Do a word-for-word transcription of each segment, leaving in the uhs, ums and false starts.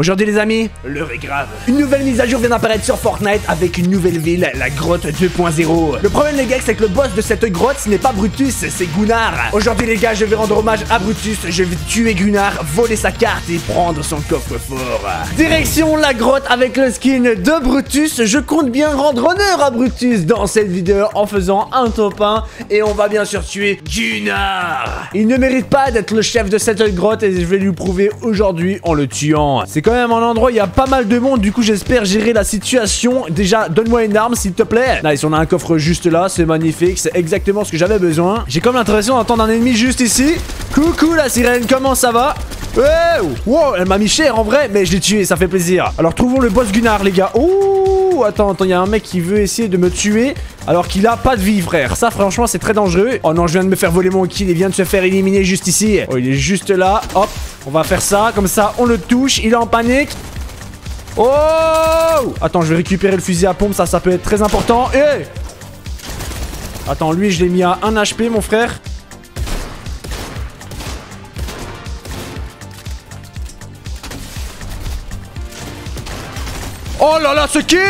Aujourd'hui les amis, l'heure est grave. Une nouvelle mise à jour vient d'apparaître sur Fortnite avec une nouvelle ville, la Grotte deux point zéro. Le problème les gars, c'est que le boss de cette grotte, ce n'est pas Brutus, c'est Gunnar. Aujourd'hui les gars, je vais rendre hommage à Brutus, je vais tuer Gunnar, voler sa carte et prendre son coffre-fort. Direction la grotte avec le skin de Brutus, je compte bien rendre honneur à Brutus dans cette vidéo en faisant un top un. Et on va bien sûr tuer Gunnar. Il ne mérite pas d'être le chef de cette grotte et je vais lui prouver aujourd'hui en le tuant. C'est quand même un endroit, il y a pas mal de monde, du coup j'espère gérer la situation. Déjà, donne-moi une arme s'il te plaît. Nice, on a un coffre juste là, c'est magnifique, c'est exactement ce que j'avais besoin. J'ai comme l'impression d'entendre un ennemi juste ici. Coucou la sirène, comment ça va? Wow, wow, elle m'a mis cher en vrai, mais je l'ai tué, ça fait plaisir. Alors trouvons le boss Gunnar les gars. Oh, attends, attends, il y a un mec qui veut essayer de me tuer alors qu'il a pas de vie frère. Ça franchement c'est très dangereux. Oh non, je viens de me faire voler mon kill, il vient de se faire éliminer juste ici. Oh, il est juste là, hop, on va faire ça, comme ça on le touche, il est en panique. Oh, attends, je vais récupérer le fusil à pompe, ça, ça peut être très important. Hey, attends, lui je l'ai mis à un H P mon frère. Oh là là, ce kill!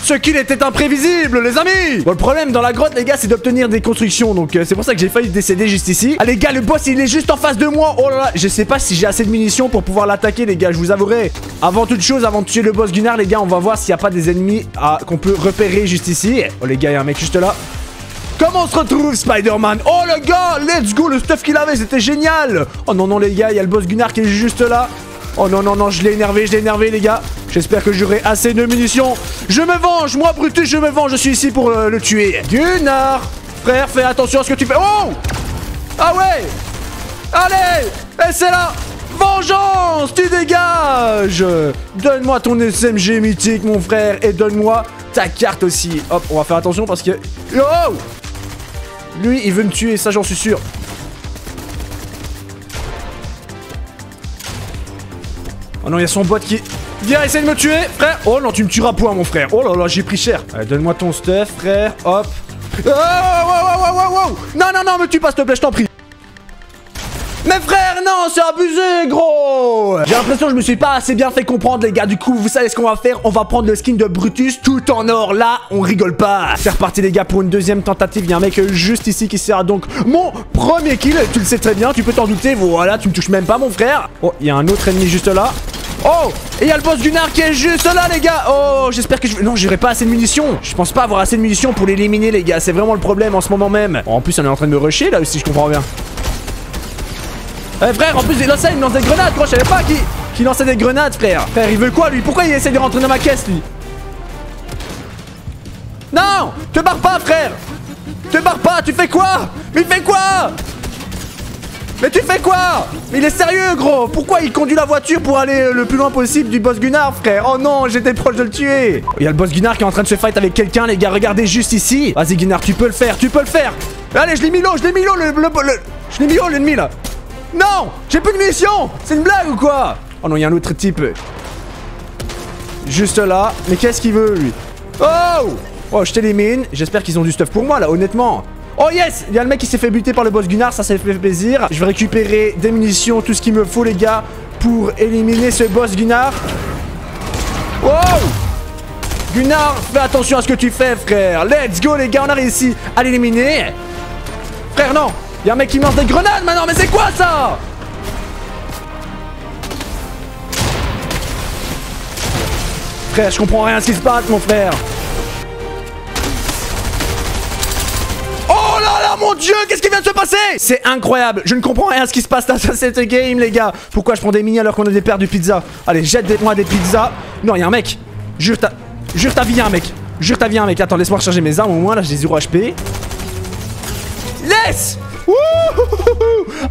Ce kill était imprévisible, les amis! Bon, le problème dans la grotte, les gars, c'est d'obtenir des constructions. Donc, euh, c'est pour ça que j'ai failli décéder juste ici. Ah, les gars, le boss, il est juste en face de moi. Oh là là, je sais pas si j'ai assez de munitions pour pouvoir l'attaquer, les gars, je vous avouerai. Avant toute chose, avant de tuer le boss Gunnar, les gars, on va voir s'il n'y a pas des ennemis à... qu'on peut repérer juste ici. Oh, les gars, il y a un mec juste là. Comment on se retrouve, Spider-Man? Oh, le gars, let's go! Le stuff qu'il avait, c'était génial! Oh non, non, les gars, il y a le boss Gunnar qui est juste là. Oh non, non, non, je l'ai énervé, je l'ai énervé, les gars. J'espère que j'aurai assez de munitions. Je me venge, moi Brutus, je me venge. Je suis ici pour euh, le tuer. Gunnar, frère, fais attention à ce que tu fais. Oh, ah ouais. Allez, et c'est là. Vengeance, tu dégages. Donne-moi ton S M G mythique, mon frère. Et donne-moi ta carte aussi. Hop, on va faire attention parce que... Oh, lui, il veut me tuer, ça j'en suis sûr. Oh non, il y a son bot qui... Viens, essaye de me tuer, frère. Oh non, tu me tueras point, mon frère. Oh là là, j'ai pris cher. Allez, donne-moi ton stuff, frère. Hop. Oh, wow, wow, wow, wow, wow. Non, non, non, me tue pas, s'il te plaît, je t'en prie. Mais frère, non, c'est abusé, gros. J'ai l'impression que je me suis pas assez bien fait comprendre, les gars. Du coup, vous savez ce qu'on va faire. On va prendre le skin de Brutus tout en or. Là, on rigole pas. C'est reparti, les gars, pour une deuxième tentative. Il y a un mec juste ici qui sera donc mon premier kill. Tu le sais très bien, tu peux t'en douter. Voilà, tu me touches même pas, mon frère. Oh, il y a un autre ennemi juste là. Oh, et il y a le boss Gunnar qui est juste là, les gars. Oh, j'espère que je... Non, j'aurai pas assez de munitions. Je pense pas avoir assez de munitions pour l'éliminer, les gars. C'est vraiment le problème en ce moment même. En plus, on est en train de me rusher, là, si je comprends bien. Eh, frère, en plus, il lançait, il lance des grenades, quoi. Je savais pas qui... qui lançait des grenades, frère. Frère, il veut quoi, lui? Pourquoi il essaie de rentrer dans ma caisse, lui? Non, te barre pas, frère. Te barre pas, tu fais quoi? Mais il fait quoi? Mais tu fais quoi? Mais il est sérieux, gros. Pourquoi il conduit la voiture pour aller le plus loin possible du boss Gunnar, frère? Oh non, j'étais proche de le tuer. Il y a le boss Gunnar qui est en train de se fight avec quelqu'un, les gars. Regardez juste ici. Vas-y, Gunnar, tu peux le faire, tu peux le faire. Allez, je l'ai mis low, je l'ai mis low, le, le, le... je l'ai mis haut, l'ennemi, là. Non, j'ai plus de munitions. C'est une blague ou quoi? Oh non, il y a un autre type. Juste là. Mais qu'est-ce qu'il veut, lui? Oh, oh, je t'élimine. J'espère qu'ils ont du stuff pour moi, là, honnêtement. Oh yes, il y a le mec qui s'est fait buter par le boss Gunnar, ça, ça fait plaisir. Je vais récupérer des munitions, tout ce qu'il me faut, les gars, pour éliminer ce boss Gunnar. Wow, Gunnar, fais attention à ce que tu fais, frère. Let's go, les gars, on a réussi à l'éliminer. Frère, non, il y a un mec qui lance des grenades maintenant, mais c'est quoi ça? Frère, je comprends rien à ce qui se passe, mon frère. Mon dieu, qu'est-ce qui vient de se passer? C'est incroyable, je ne comprends rien à ce qui se passe dans cette game, les gars. Pourquoi je prends des mini alors qu'on a des paires de pizzas? Allez, jette-moi des pizzas. Non, il y a un mec. Jure ta... Jure ta vie, il y a un mec. Jure ta vie, il y a un mec. Attends, laisse-moi recharger mes armes au moins, là j'ai zéro H P. Yes!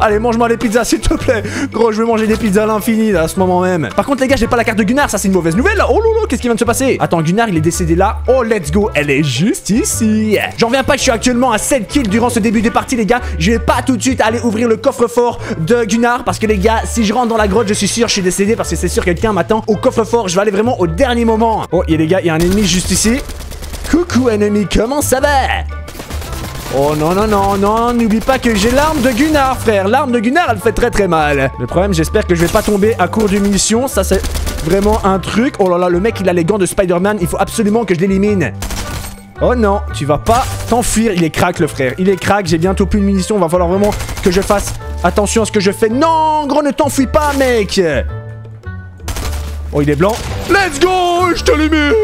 Allez, mange-moi les pizzas, s'il te plaît. Gros, je vais manger des pizzas à l'infini, là, à ce moment même. Par contre, les gars, j'ai pas la carte de Gunnar, ça, c'est une mauvaise nouvelle, là. Oh, lolo, qu'est-ce qui vient de se passer? Attends, Gunnar, il est décédé, là. Oh, let's go, elle est juste ici. J'en viens pas, je suis actuellement à sept kills durant ce début de partie, les gars. Je vais pas tout de suite aller ouvrir le coffre-fort de Gunnar, parce que, les gars, si je rentre dans la grotte, je suis sûr, je suis décédé, parce que c'est sûr, quelqu'un m'attend au coffre-fort. Je vais aller vraiment au dernier moment. Oh, et les gars, il y a un ennemi juste ici. Coucou, ennemi, comment ça va? Oh non, non, non, non, n'oublie pas que j'ai l'arme de Gunnar, frère. L'arme de Gunnar, elle fait très très mal. Le problème, j'espère que je vais pas tomber à court de munitions. Ça, c'est vraiment un truc. Oh là là, le mec, il a les gants de Spider-Man. Il faut absolument que je l'élimine. Oh non, tu vas pas t'enfuir. Il est crack, le frère. Il est crack. J'ai bientôt plus de munitions. Il va falloir vraiment que je fasse attention à ce que je fais. Non, gros, ne t'enfuis pas, mec. Oh, il est blanc. Let's go, je t'allume.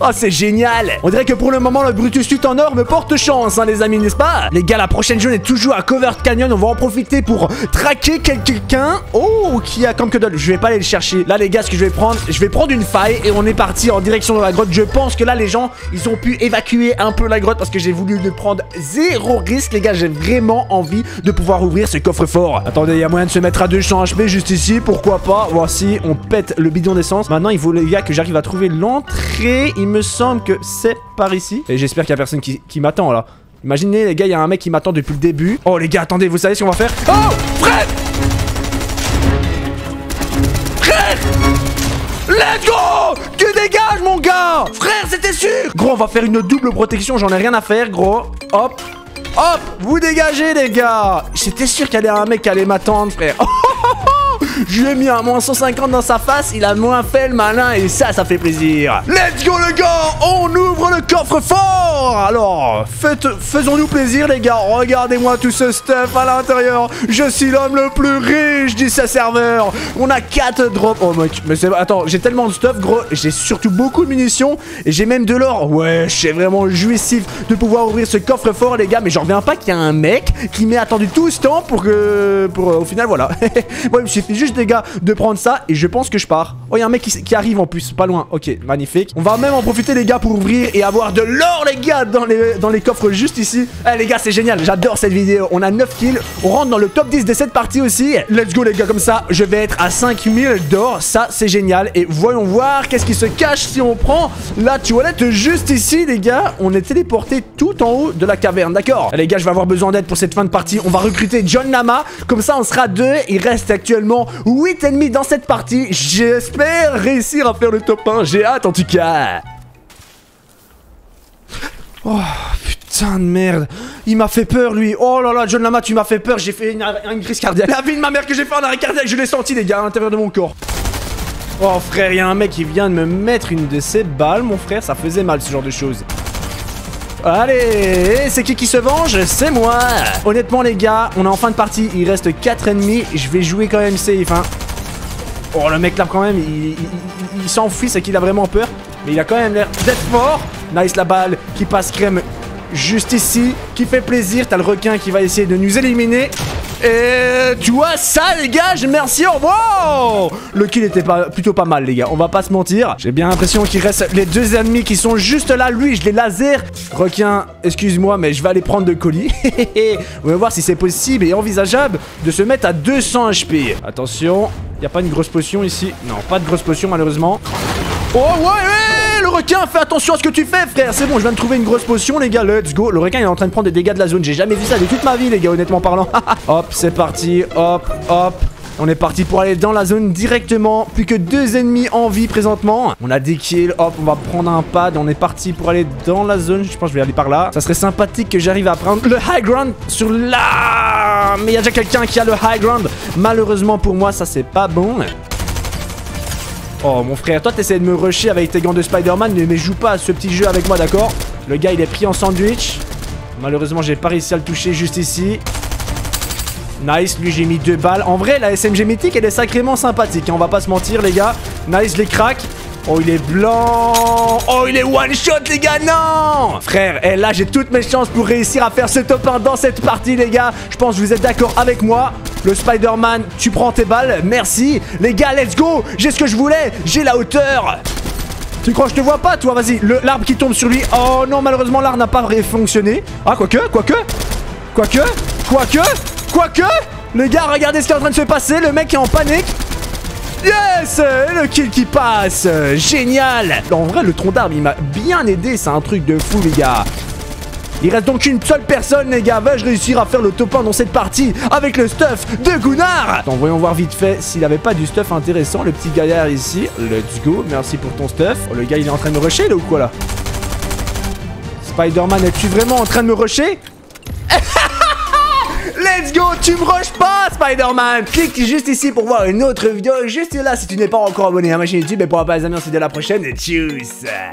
Oh, c'est génial. On dirait que pour le moment, le Brutus tout en or me porte chance, hein, les amis, n'est-ce pas? Les gars, la prochaine journée est toujours à Cover Canyon. On va en profiter pour traquer quelqu'un. Oh, qui a comme que dalle. Je vais pas aller le chercher. Là, les gars, ce que je vais prendre, je vais prendre une faille et on est parti en direction de la grotte. Je pense que là, les gens, ils ont pu évacuer un peu la grotte parce que j'ai voulu ne prendre zéro risque. Les gars, j'ai vraiment envie de pouvoir ouvrir ce coffre-fort. Attendez, il y a moyen de se mettre à deux cents H P juste ici. Pourquoi pas? Voici, on pète le bidon d'essence. Maintenant, il faut, les gars, que j'arrive à trouver l'entrée. Il me semble que c'est par ici. Et j'espère qu'il n'y a personne qui, qui m'attend, là. Imaginez, les gars, il y a un mec qui m'attend depuis le début. Oh, les gars, attendez, vous savez ce qu'on va faire? Oh, frère! Frère! Let's go! Tu dégages, mon gars! Frère, c'était sûr! Gros, on va faire une double protection. J'en ai rien à faire, gros. Hop. Hop. Vous dégagez, les gars. J'étais sûr qu'il y avait un mec qui allait m'attendre, frère. Oh, oh, oh. Je lui ai mis un moins cent cinquante dans sa face, il a moins fait le malin et ça, ça fait plaisir. Let's go le gars, on ouvre le coffre-fort. Alors, faisons-nous plaisir les gars, regardez-moi tout ce stuff à l'intérieur. Je suis l'homme le plus riche du serveur. On a quatre drops, oh mec, mais c'est... Attends, j'ai tellement de stuff gros, j'ai surtout beaucoup de munitions et j'ai même de l'or. Ouais, c'est vraiment jouissif de pouvoir ouvrir ce coffre-fort les gars, mais j'en reviens pas qu'il y a un mec qui m'ait attendu tout ce temps pour que... Pour, euh, au final, voilà. Moi, il me suffit juste les gars de prendre ça et je pense que je pars. Oh, il y a un mec qui, qui arrive en plus, pas loin. Ok, magnifique. On va même en profiter les gars pour ouvrir et avoir de l'or les gars dans les, dans les coffres juste ici. Eh les gars, c'est génial, j'adore cette vidéo. On a neuf kills, on rentre dans le top dix de cette partie aussi. Let's go les gars, comme ça je vais être à cinq mille d'or, ça c'est génial. Et voyons voir qu'est-ce qui se cache si on prend la toilette juste ici les gars. On est téléporté tout en haut de la caverne, d'accord. Les gars, je vais avoir besoin d'aide pour cette fin de partie. On va recruter John Lama, comme ça on sera deux. Il reste actuellement huit ennemis dans cette partie. J'espère réussir à faire le top un. J'ai hâte en tout cas. Oh putain de merde. Il m'a fait peur lui. Oh là là, John Lama, tu m'as fait peur. J'ai fait une, une crise cardiaque. La vie de ma mère que j'ai fait en arrêt cardiaque. Je l'ai senti les gars à l'intérieur de mon corps. Oh frère, il y a un mec qui vient de me mettre une de ses balles mon frère. Ça faisait mal ce genre de choses. Allez, c'est qui qui se venge? C'est moi. Honnêtement les gars, on est en fin de partie, il reste quatre ennemis. Je vais jouer quand même safe hein. Oh le mec là quand même, il, il, il, il s'enfuit, c'est qu'il a vraiment peur. Mais il a quand même l'air d'être fort. Nice la balle qui passe crème juste ici, qui fait plaisir. T'as le requin qui va essayer de nous éliminer. Et tu vois ça les gars, merci, au revoir. Le kill était pas, plutôt pas mal les gars, on va pas se mentir. J'ai bien l'impression qu'il reste les deux ennemis qui sont juste là. Lui, je les laser. Requin, excuse-moi mais je vais aller prendre de colis. On va voir si c'est possible et envisageable de se mettre à deux cents H P. Attention, y a pas une grosse potion ici. Non, pas de grosse potion malheureusement. Oh ouais, ouais. Le requin, fais attention à ce que tu fais frère. C'est bon, je viens de trouver une grosse potion les gars, let's go. Le requin il est en train de prendre des dégâts de la zone. J'ai jamais vu ça de toute ma vie les gars, honnêtement parlant. Hop, c'est parti, hop, hop. On est parti pour aller dans la zone directement. Plus que deux ennemis en vie présentement. On a des kills, hop, on va prendre un pad. On est parti pour aller dans la zone. Je pense que je vais aller par là, ça serait sympathique que j'arrive à prendre le high ground sur la... Mais il y a déjà quelqu'un qui a le high ground. Malheureusement pour moi, ça c'est pas bon. Oh mon frère, toi t'essayes de me rusher avec tes gants de Spider-Man, mais joue pas à ce petit jeu avec moi, d'accord? Le gars il est pris en sandwich. Malheureusement j'ai pas réussi à le toucher juste ici. Nice, lui j'ai mis deux balles. En vrai la S M G mythique elle est sacrément sympathique, hein, on va pas se mentir les gars. Nice les cracks. Oh il est blanc. Oh il est one shot les gars, non. Frère, et là j'ai toutes mes chances pour réussir à faire ce top un dans cette partie les gars. Je pense que vous êtes d'accord avec moi. Le Spider-Man, tu prends tes balles, merci. Les gars, let's go, j'ai ce que je voulais, j'ai la hauteur. Tu crois que je te vois pas toi, vas-y, l'arbre qui tombe sur lui. Oh non, malheureusement l'arbre n'a pas fonctionné. Ah, quoique, quoique, quoique, quoique, quoique. Les gars, regardez ce qui est en train de se passer, le mec est en panique. Yes, le kill qui passe, génial. En vrai, le tronc d'arbre, il m'a bien aidé, c'est un truc de fou les gars. Il reste donc une seule personne les gars. Vais-je réussir à faire le top un dans cette partie avec le stuff de Gunnar? Attends, voyons voir vite fait s'il avait pas du stuff intéressant. Le petit gaillard ici. Let's go, merci pour ton stuff. Oh, le gars il est en train de rusher là ou quoi là? Spider-Man, es-tu vraiment en train de me rusher? Let's go, tu me rushes pas Spider-Man. Clique juste ici pour voir une autre vidéo. Juste là si tu n'es pas encore abonné à ma chaîne YouTube. Et pour pas les amis, on se dit à la prochaine. Tchuss.